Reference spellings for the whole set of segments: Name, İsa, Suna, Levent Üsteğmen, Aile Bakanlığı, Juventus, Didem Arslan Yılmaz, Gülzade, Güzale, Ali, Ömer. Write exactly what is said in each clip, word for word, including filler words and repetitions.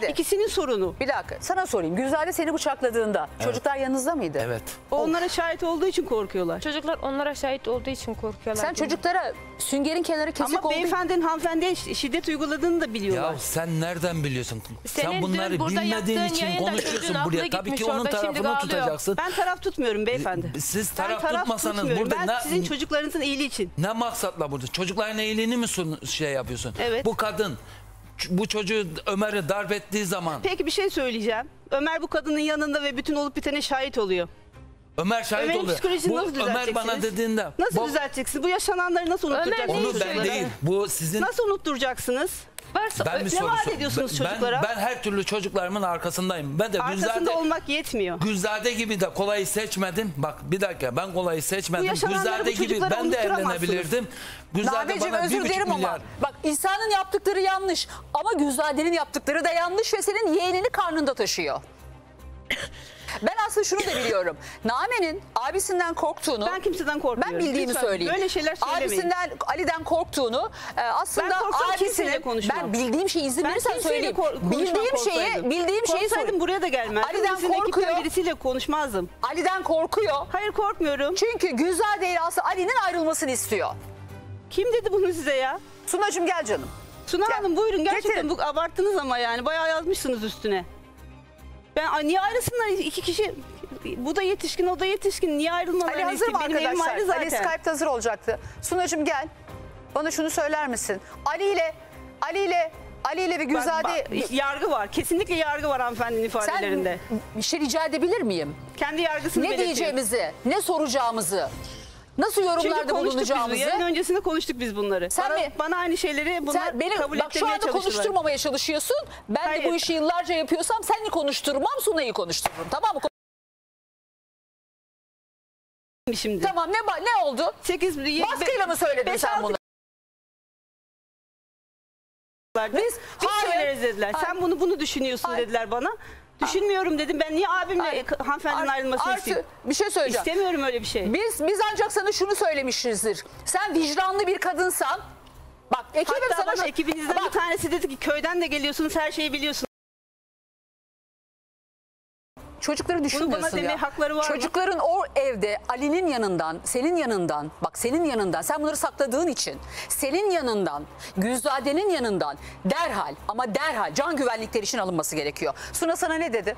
Güzade. İkisinin sorunu. Bir dakika sana sorayım. Güzade seni bıçakladığında evet. çocuklar yanınızda mıydı? Evet. Onlara of. şahit olduğu için korkuyorlar. Çocuklar onlara şahit olduğu için korkuyorlar. Sen çocuklara süngerin kenarı kesik oldu. Ama beyefendinin hanımefendiye şiddet uyguladığını da biliyorlar. Ya sen nereden biliyorsun? Senin sen bunları bilmediğin için konuşuyorsun buraya. Tabii ki onun tarafını tutacaksın. Ben taraf tutmuyorum beyefendi. Siz taraf, taraf tutmasanız burada ben ne, sizin çocuklarınızın iyiliği için. Ne maksatla burada? Çocukların iyiliğini mi şey yapıyorsun? Evet. Bu kadın bu çocuğu Ömer'i darp ettiği zaman. Peki bir şey söyleyeceğim. Ömer bu kadının yanında ve bütün olup bitene şahit oluyor. Ömer şahit Ömer'in oluyor. Bu, nasıl Ömer bana dediğinde. Nasıl düzelteceksin? Bu yaşananları nasıl unutturacaksınız? Onu ben çocuklara? Değil. Bu sizin. Nasıl unutturacaksınız? Varsa, ben ne vaat ediyorsunuz çocuklara? Ben, ben her türlü çocuklarımın arkasındayım. Ben de arkasında Güzade, olmak yetmiyor. Güzade gibi de kolayı seçmedim. Bak bir dakika ben kolayı seçmedim. Güzade gibi ben de evlenebilirdim. Nağmeciğim özür dilerim ama. Bak İsa'nın yaptıkları yanlış. Ama Güzade'nin yaptıkları da yanlış ve senin yeğenini karnında taşıyor. Ben aslında şunu da biliyorum. Nağme'nin abisinden korktuğunu, ben kimseden korkmuyorum. Ben bildiğimi lütfen söyleyeyim. Böyle şeyler söylemeyin. Abisinden, Ali'den korktuğunu, aslında ben abisine konuşmam. Ben bildiğim şeyi izin verirsen söyleyeyim. Bildiğim şeyi, bildiğim şeyi söyledim. Buraya da gelmez. Ali'den korkuyor. Birisiyle konuşmazdım. Ali'den korkuyor. Hayır korkmuyorum. Çünkü Güzade aslında Ali'nin ayrılmasını istiyor. Kim dedi bunu size ya? Sunacığım gel canım. Suna gel. Hanım buyurun gerçekten bu, abarttınız ama yani bayağı yazmışsınız üstüne. Ben niye ayrılsınlar iki kişi? Bu da yetişkin, o da yetişkin. Niye ayrılmalar? Ali hazır mı arkadaşlar? Ali Skype'da hazır olacaktı. Sunacığım gel. Bana şunu söyler misin? Ali ile, Ali ile, Ali ile ve Güzade... Bak, yargı var. Kesinlikle yargı var hanımefendinin ifadelerinde. Sen bir şey rica edebilir miyim? Kendi yargısını belirteyim. Ne diyeceğimizi, ne soracağımızı... Nasıl yorumlarda bulunacağımızı? Yarın öncesinde konuştuk biz bunları. Sen bana, mi? Bana aynı şeyleri bunlar sen benim, kabul bak, etmeye çalıştılar. Bak şu anda konuşturmamaya çalışıyorsun. Ben hayır. de bu işi yıllarca yapıyorsam seni konuşturmam, Suna'yı konuştururum. Tamam mı? Şimdi. Tamam ne ne oldu? sekiz, yedi, baskıyla mı söyledin beş, sen altı, bunu? Biz hayır dediler. Hayır. Sen bunu bunu düşünüyorsun hayır. dediler bana. Düşünmüyorum dedim. Ben niye abimle Ay, hanımefendinin art, ayrılmasını istiyorum? Bir şey söyleyeceğim. İstemiyorum öyle bir şey. Biz biz ancak sana şunu söylemişizdir. Sen vicdanlı bir kadınsan. Bak ekibim hatta sana... Bana, ekibinizden bak, bir tanesi dedi ki köyden de geliyorsunuz her şeyi biliyorsunuz. Çocukları düşünmüyorsun ya. Hakları var çocukların mı? O evde Ali'nin yanından, senin yanından, bak senin yanından, sen bunları sakladığın için, senin yanından, Güzade'nin yanından derhal ama derhal can güvenlikleri için alınması gerekiyor. Suna sana ne dedi?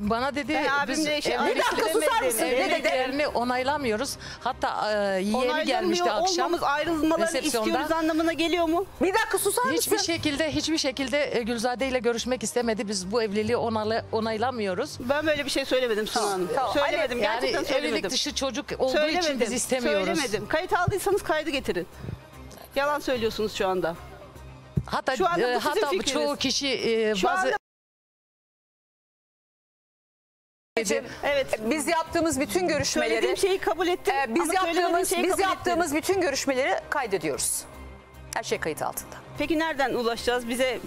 Bana dedi ben biz şey, evliliklerini onaylamıyoruz. Hatta e, yeğeni gelmişti akşam. Olmamız ayrılmalarını istiyoruz anlamına geliyor mu? Bir dakika susar mısın? Hiçbir şekilde, hiçbir şekilde Gülzade ile görüşmek istemedi. Biz bu evliliği onayla, onaylamıyoruz. Ben böyle bir şey söylemedim Suna Hanım. Tamam. Söylemedim yani, gerçekten yani, söylemedim. Evlilik dışı çocuk olduğu söylemedim, için biz istemiyoruz. Söylemedim. Kayıt aldıysanız kaydı getirin. Yalan söylüyorsunuz şu anda. Hatta, şu anda e, hatta çoğu kişi e, bazı... Evet. Biz yaptığımız bütün görüşmeleri söylediğim şeyi kabul ettim. E, biz yaptığımız biz yaptığımız ettim. bütün görüşmeleri kaydediyoruz. Her şey kayıt altında. Peki nereden ulaşacağız? Bize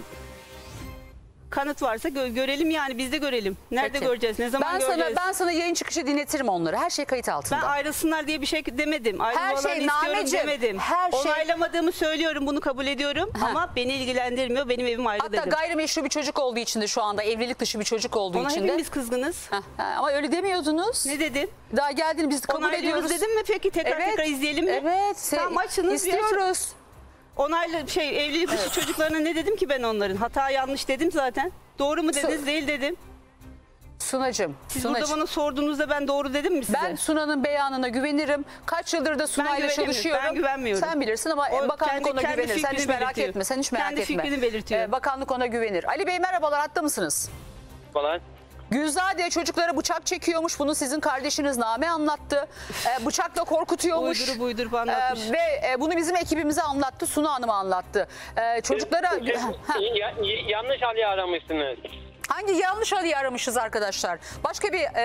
kanıt varsa gö görelim yani biz de görelim. Nerede Peki. göreceğiz? Ne zaman ben göreceğiz? Sana, ben sana yayın çıkışı dinletirim onları. Her şey kayıt altında. Ben ayrılsınlar diye bir şey demedim. Her şey Nağmeciğim. Demedim. Her şey... Onaylamadığımı söylüyorum. Bunu kabul ediyorum. Ha. Ama beni ilgilendirmiyor. Benim evim ayrı dedim. Hatta gayrimeşru bir çocuk olduğu için de şu anda evlilik dışı bir çocuk olduğu için de. Ona hepimiz kızgınız. Ha. Ha. Ama öyle demiyordunuz. Ne dedin? Daha geldin biz kabul ediyoruz dedim mi? Peki tekrar evet. tekrar izleyelim mi? Evet. Tam açınız. İstiyoruz. Onaylı şey evlilik dışı evet. çocuklarına ne dedim ki ben onların? Hata yanlış dedim zaten. Doğru mu dediniz? Su değil dedim. Sunacığım. Siz Sunacığım. burada bana sorduğunuzda ben doğru dedim mi size? Ben Suna'nın beyanına güvenirim. Kaç yıldır da Suna'yla çalışıyorum. Ben güvenmiyorum. Sen bilirsin ama o, bakanlık kendi, ona kendi güvenir. Sen hiç merak belirtiyor. etme. Sen hiç merak kendi etme. Kendi fikrini belirtiyor. Ee, bakanlık ona güvenir. Ali Bey merhabalar. Hatta mısınız? Merhabalar. Güzade çocuklara bıçak çekiyormuş. Bunu sizin kardeşiniz Name anlattı. Ee, bıçakla korkutuyormuş. Uydurup uydurup anlatmış. Ee, ve e, bunu bizim ekibimize anlattı. Suna Hanım anlattı. Ee, çocuklara... yanlış Ali'yi aramışsınız. Hangi yanlış Ali'yi aramışız arkadaşlar? Başka bir e,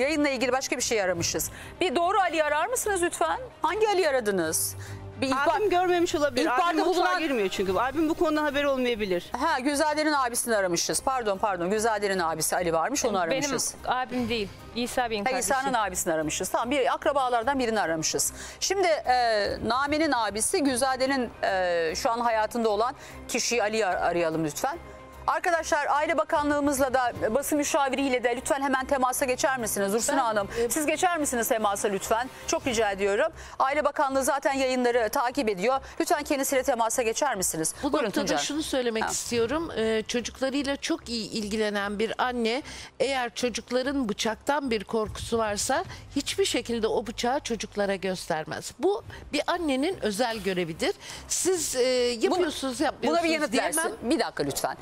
yayınla ilgili başka bir şey aramışız. Bir doğru Ali'yi arar mısınız lütfen? Hangi Ali'yi aradınız? Bir ihbar... Abim görmemiş olabilir. İhbarda abim bulunan... girmiyor çünkü. Abim bu konuda haberi olmayabilir. Ha, Güzade'nin abisini aramışız. Pardon pardon. Güzade'nin abisi Ali varmış onu aramışız. Benim abim değil. İsa Bey'in kardeşi. İsa'nın abisini aramışız. Tamam bir akrabalardan birini aramışız. Şimdi e, Name'nin abisi Güzade'nin e, şu an hayatında olan kişiyi Ali'yi arayalım lütfen. Arkadaşlar Aile Bakanlığımızla da basın müşaviriyle de lütfen hemen temasa geçer misiniz? Dursun ben, Hanım e, siz geçer misiniz temasa lütfen? Çok rica ediyorum. Aile Bakanlığı zaten yayınları takip ediyor. Lütfen kendisiyle temasa geçer misiniz? Bu Buyurun noktada Tuncay. Şunu söylemek ha. istiyorum. Ee, çocuklarıyla çok iyi ilgilenen bir anne eğer çocukların bıçaktan bir korkusu varsa hiçbir şekilde o bıçağı çocuklara göstermez. Bu bir annenin özel görevidir. Siz e, yapıyorsunuz buna, yapmıyorsunuz buna bir diyemem. Dersin. Bir dakika lütfen.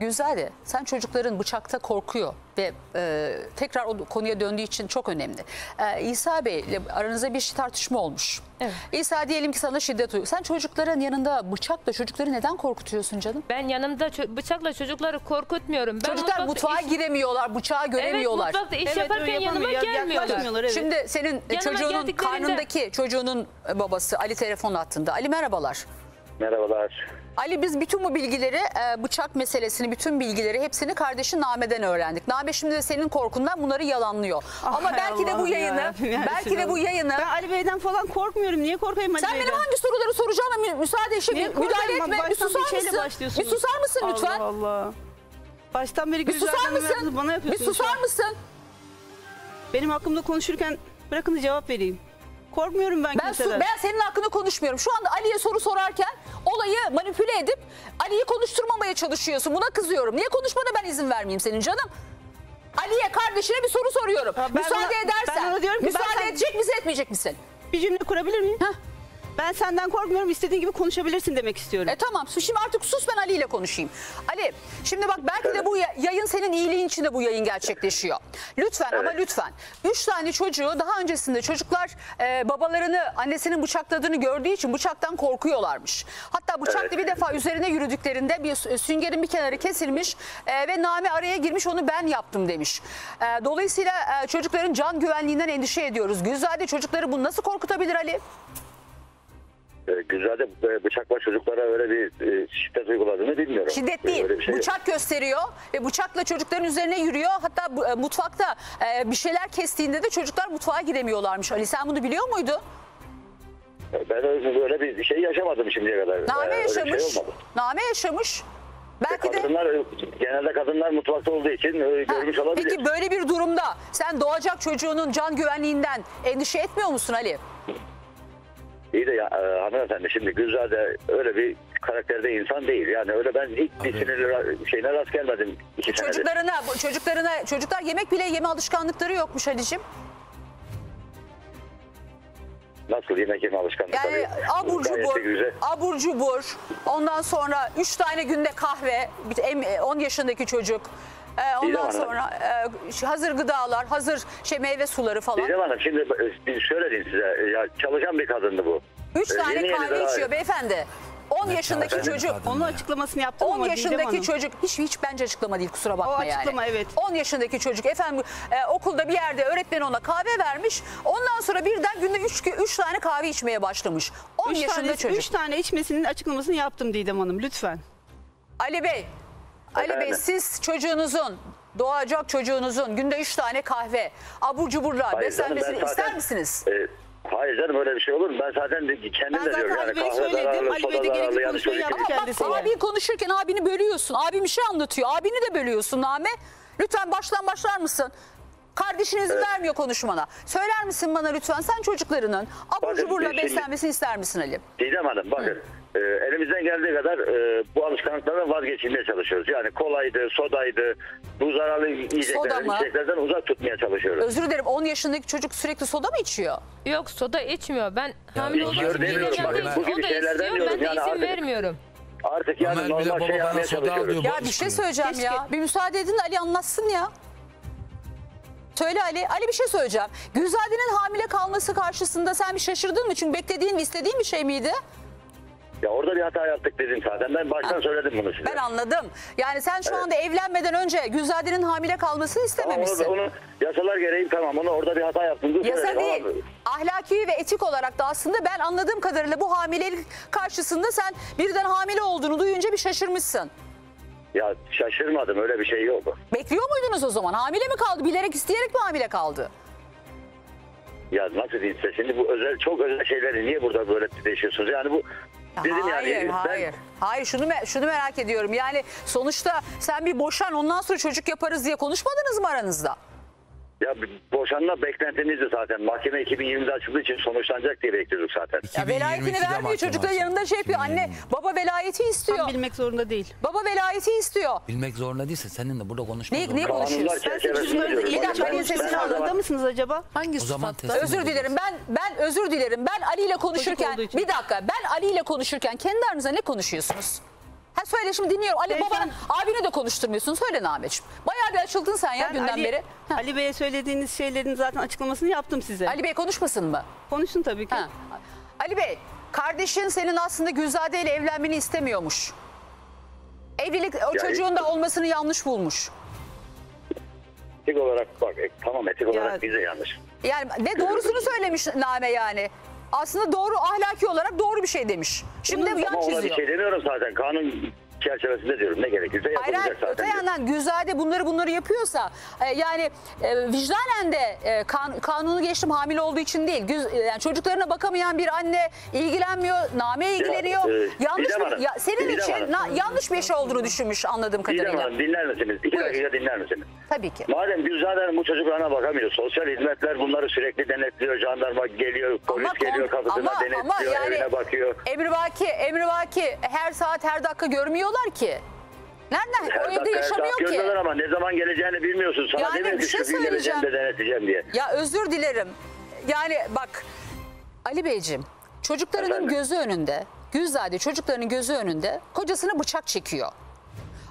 Güzale, sen çocukların bıçakta korkuyor ve e, tekrar o konuya döndüğü için çok önemli. E, İsa Bey ile aranızda bir tartışma olmuş. Evet. İsa diyelim ki sana şiddet uyuyor. Sen çocukların yanında bıçakla çocukları neden korkutuyorsun canım? Ben yanımda bıçakla çocukları korkutmuyorum. Ben Çocuklar mutfakta mutfağa iş... giremiyorlar, bıçağı göremiyorlar. Evet, mutfakta iş evet, yaparken yanıma gelmiyorlar. Evet. Şimdi senin yanıma çocuğunun karnındaki çocuğunun babası Ali telefon attığında. Ali merhabalar. Merhabalar. Ali biz bütün bu bilgileri, bıçak meselesini, bütün bilgileri hepsini kardeşi Name'den öğrendik. Name şimdi de senin korkundan bunları yalanlıyor. Ah, ama belki de bu yayını, ya. belki de bu yayını... Ben Ali Bey'den falan korkmuyorum. Niye korkayım Ali Sen Bey'den? Benim hangi soruları soracağına müsaade işe müdahale etme. Bak, bir, susar bir, bir susar mısın Allah lütfen? Allah Allah. Baştan beri Güzale Hanım'ı bana yapıyorsunuz. Bir susar mısın? Benim hakkımda konuşurken bırakın da cevap vereyim. Korkmuyorum ben, ben kimseden. Ben senin hakkında konuşmuyorum. Şu anda Ali'ye soru sorarken olayı manipüle edip Ali'yi konuşturmamaya çalışıyorsun. Buna kızıyorum. Niye konuşmana ben izin vermeyeyim senin canım? Ali'ye kardeşine bir soru soruyorum. Ben müsaade ona, edersen. Ben ki, müsaade ben edecek sen... misin etmeyecek misin? Bir cümle kurabilir miyim? Heh. Ben senden korkmuyorum. İstediğin gibi konuşabilirsin demek istiyorum. E tamam. Şimdi artık sus ben Ali ile konuşayım. Ali şimdi bak belki evet. de bu yayın senin iyiliğin için de bu yayın gerçekleşiyor. Lütfen evet. ama lütfen. Üç tane çocuğu daha öncesinde çocuklar e, babalarını annesinin bıçakladığını gördüğü için bıçaktan korkuyorlarmış. Hatta bıçakla evet. bir defa üzerine yürüdüklerinde bir süngerin bir kenarı kesilmiş e, ve Name araya girmiş onu ben yaptım demiş. E, dolayısıyla e, çocukların can güvenliğinden endişe ediyoruz. Güzade çocukları bunu nasıl korkutabilir Ali? Güzade bıçakla çocuklara öyle bir şiddet uyguladığını bilmiyorum. Şiddet değil. Bir şey bıçak yok. Gösteriyor ve bıçakla çocukların üzerine yürüyor. Hatta mutfakta bir şeyler kestiğinde de çocuklar mutfağa giremiyorlarmış. Ali sen bunu biliyor muydun? Ben böyle bir şey yaşamadım şimdiye kadar. Name yaşamış. Şey Name yaşamış. Belki kadınlar, de genelde kadınlar mutfakta olduğu için ha, görmüş olabilir. Peki böyle bir durumda sen doğacak çocuğunun can güvenliğinden endişe etmiyor musun Ali? İyi de ya, e, hanımefendi şimdi Gülzade öyle bir karakterde insan değil. Yani öyle ben hiç bir sinirli şeyine rast gelmedim. Çocuklarına, çocuklarına, çocuklar yemek bile yeme alışkanlıkları yokmuş Halicim. Nasıl yemek yeme alışkanlıkları? Yani abur cubur, abur cubur, ondan sonra üç tane günde kahve, on yaşındaki çocuk. Ee, ondan sonra e, hazır gıdalar, hazır şey meyve suları falan. Didem Hanım şimdi söyledim size ya çalışan bir kadındı bu. Üç ee, tane kahve içiyor beyefendi. on ne yaşındaki çocuk. Onun ya. açıklamasını yaptım on ama yaşındaki çocuk hiç hiç bence açıklama değil kusura bakma o açıklama, yani. Evet. on yaşındaki çocuk efendim e, okulda bir yerde öğretmen ona kahve vermiş. Ondan sonra birden günde üç tane kahve içmeye başlamış. on üç yaşında tane, çocuk. üç tane içmesinin açıklamasını yaptım Didem Hanım lütfen. Ali Bey. Ali Bey siz çocuğunuzun, doğacak çocuğunuzun günde üç tane kahve, abur cuburla beslenmesini zaten, ister misiniz? E, hayır canım öyle bir şey olur mu? Ben zaten kendim ben de diyorum. Ben zaten Ali Bey'e söyledim. Ali Bey'de gerekli konuşmayı yaptı kendisi. Ama bak abiyi konuşurken abini bölüyorsun. Abim bir şey anlatıyor. Abini de bölüyorsun Name. Lütfen baştan başlar mısın? Kardeşin izin evet. vermiyor konuşmana. Söyler misin bana lütfen sen çocuklarının abur cuburla şimdi, beslenmesini ister misin Ali? Didem Hanım bakın. Hı. Ee, elimizden geldiği kadar e, bu alışkanlıklardan vazgeçilmeye çalışıyoruz. Yani kolaydı, sodaydı, bu zararlı yiyeceklerden uzak tutmaya çalışıyoruz. Özür dilerim on yaşındaki çocuk sürekli soda mı içiyor? Yok soda içmiyor. Ben hamile olduğum için bu gibi şeylerden diyorum. Ben de yani izin artık, vermiyorum. Artık yani Ömer normal bile, şey yapmaya çalışıyoruz. Ya bir şey söyleyeceğim Keşke. ya. Bir müsaade edin Ali anlatsın ya. Söyle Ali. Ali bir şey söyleyeceğim. Güzade'nin hamile kalması karşısında sen bir şaşırdın mı? Çünkü beklediğin ve istediğin bir şey miydi? Ya orada bir hata yaptık dedim zaten. Ben baştan ha. söyledim bunu size. Ben anladım. Yani sen şu evet. anda evlenmeden önce Güzade'nin hamile kalmasını istememişsin. Onu, onu yasalar gereği tamam. Onu orada bir hata yaptım. Yasa söyledim. değil. Tamam. Ahlaki ve etik olarak da aslında ben anladığım kadarıyla bu hamilelik karşısında sen birden hamile olduğunu duyunca bir şaşırmışsın. Ya şaşırmadım. Öyle bir şey yok. Bekliyor muydunuz o zaman? Hamile mi kaldı? Bilerek isteyerek mi hamile kaldı? Ya nasıl diyeyim size? Şimdi bu özel çok özel şeyleri niye burada böyle değişiyorsunuz? Yani bu Dedim hayır, yani, hayır. Ben... Hayır, şunu şunu merak ediyorum. Yani sonuçta sen bir boşan, ondan sonra çocuk yaparız diye konuşmadınız mı aranızda? Ya boşanma beklentinizdi zaten. Mahkeme iki bin yirmide açıldığı için sonuçlanacak diye bekliyorduk zaten. Ya velayetini vermiyor. Çocuklar yanında şey yapıyor. Anne baba velayeti istiyor. Tam bilmek zorunda değil. Baba velayeti istiyor. Bilmek zorunda değilse seninle burada konuşmak zorunda. Ne, ne konuşuyorsun? Sen çocukların ilaç Ali sesini aldığında mısınız acaba? Hangi sıfatla? Özür dilerim. Ben ben özür dilerim. Ben Ali ile konuşurken bir dakika. Ben Ali ile konuşurken kendi aranızda ne konuşuyorsunuz? Ha söyle şimdi, dinliyorum. Ali baban, abine de konuşturmuyorsun. Söyle Nağmeciğim. Bayağı bir açıldın sen ya ben günden Ali, beri. Ha. Ali Bey'e söylediğiniz şeylerin zaten açıklamasını yaptım size. Ali Bey konuşmasın mı? Konuşsun tabii ki. Ha. Ali Bey, kardeşin senin aslında Gülzade ile evlenmeni istemiyormuş. Evlilik, o ya çocuğun işte da olmasını yanlış bulmuş. Etik olarak bak, tamam etik olarak ya, bize yanlış. Yani ne doğrusunu söylemiş Name yani. Aslında doğru, ahlaki olarak doğru bir şey demiş. Şimdi yan çiziyor. Ona bir şey demiyorum zaten. Kanun çerçevesinde diyorum. Ne gerekirse yapılacak hayır, zaten. Öte yandan Güzade bunları bunları yapıyorsa e, yani e, vicdanen de e, kan, kanunu geçtim hamile olduğu için değil. Güz, yani çocuklarına bakamayan bir anne ilgilenmiyor. Name'ye ilgileniyor. Ya, e, yanlış bir, ya, senin Didem için na, yanlış bir şey olduğunu düşünmüş anladığım kadarıyla. Didem Hanım, dinler misiniz? İki buyur dakika dinler misiniz? Tabii ki. Madem Güzade bu çocuklarına bakamıyor. Sosyal hizmetler bunları sürekli denetliyor. Jandarma geliyor, polis ama, geliyor kapısına ama, denetliyor, ama yani, evine bakıyor. Emrivaki, emrivaki her saat her dakika görmüyor ki. Nereden? Her o evde yaşamıyor ki. Ama ne zaman geleceğini bilmiyorsun. Sana yani demiyor ki şey şu gün geleceğim de denetleyeceğim diye. Ya özür dilerim. Yani bak Ali Beyciğim, çocuklarının efendim gözü önünde, Gülzade çocuklarının gözü önünde kocasına bıçak çekiyor.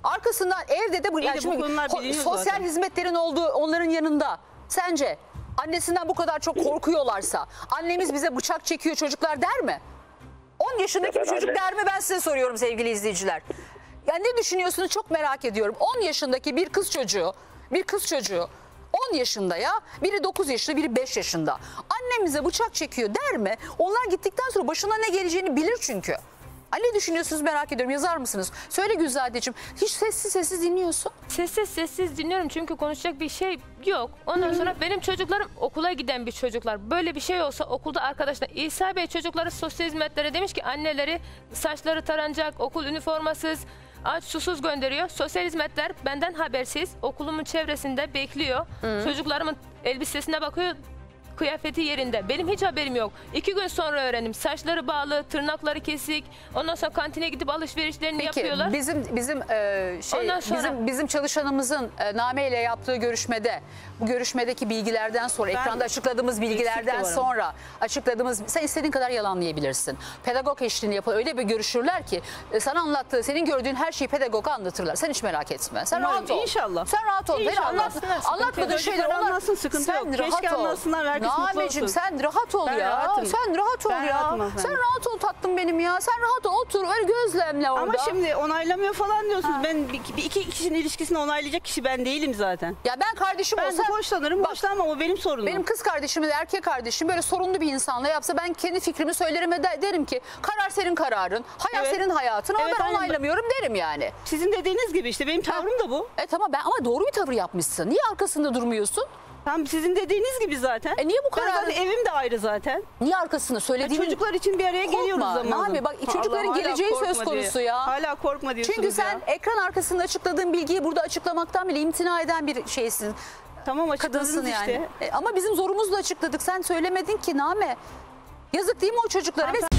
Arkasından evde de bu, yani şimdi, bu sosyal zaten hizmetlerin olduğu onların yanında. Sence annesinden bu kadar çok korkuyorlarsa annemiz bize bıçak çekiyor çocuklar der mi? on yaşındaki bir çocuk anne der mi, ben size soruyorum sevgili izleyiciler. Yani ne düşünüyorsunuz çok merak ediyorum. on yaşındaki bir kız çocuğu, bir kız çocuğu on yaşında ya, biri dokuz yaşında, biri beş yaşında. Annemize bıçak çekiyor der mi? Onlar gittikten sonra başına ne geleceğini bilir çünkü. Ali ne düşünüyorsunuz merak ediyorum, yazar mısınız? Söyle Güzadeciğim, hiç sessiz sessiz dinliyorsun. Sessiz sessiz dinliyorum çünkü konuşacak bir şey yok. Ondan hmm. sonra benim çocuklarım okula giden bir çocuklar. Böyle bir şey olsa okulda arkadaşlar, İsa Bey çocukları sosyal hizmetlere demiş ki anneleri saçları taranacak, okul üniformasız, aç susuz gönderiyor. Sosyal hizmetler benden habersiz okulumun çevresinde bekliyor. Hı. Çocuklarımın elbisesine bakıyor, kıyafeti yerinde. Benim hiç haberim yok. İki gün sonra öğrendim. Saçları bağlı, tırnakları kesik. Ondan sonra kantine gidip alışverişlerini peki yapıyorlar. Peki bizim bizim e, şey sonra... bizim bizim çalışanımızın e, Name ile yaptığı görüşmede bu görüşmedeki bilgilerden sonra ben, ekranda açıkladığımız bilgilerden sonra açıkladığımız sen istediğin kadar yalanlayabilirsin. Pedagog eşliğini yapar öyle bir görüşürler ki e, sana anlattığı, senin gördüğün her şeyi pedagoga anlatırlar. Sen hiç merak etme. Sen umarım, rahat ol. İnşallah. Sen rahat ol. İnşallah. Anlat, anlatmadığın şeyler anlatsın, sıkıntı sen yok. Keşke anlatsınlar. Nağmeciğim sen rahat ol ben ya. Rahatım. Sen rahat ol ben ya. Sen rahat ol tatlım benim ya. Sen rahat ol, otur öyle gözlemle orada. Ama şimdi onaylamıyor falan diyorsunuz. Ha. Ben iki kişinin ilişkisini onaylayacak kişi ben değilim zaten. Ya ben kardeşim ben olsa. Ben hoşlanırım hoşlanmam o benim sorunum. Benim kız kardeşim de erkek kardeşim böyle sorunlu bir insanla yapsa ben kendi fikrimi söylerim ve derim ki karar senin kararın. Hayat evet senin hayatın ama evet, ben onaylamıyorum ben derim yani. Sizin dediğiniz gibi işte benim tavrım ha da bu. E tamam ben ama doğru bir tavır yapmışsın. Niye arkasında durmuyorsun? Tam sizin dediğiniz gibi zaten. E niye bu kadar? Ben zaten evim de ayrı zaten. Niye arkasını söylediğin? Çocuklar için bir araya korkma geliyoruz zaman. Abi bak çocukların Allah, geleceği söz konusu diye ya. Hala korkma diyorsunuz. Çünkü sen ya ekran arkasında açıkladığın bilgiyi burada açıklamaktan bile imtina eden bir şeysin. Tamam açıkladınız yani işte. E, ama bizim zorumuzla açıkladık. Sen söylemedin ki Name. Yazık değil mi o çocuklara?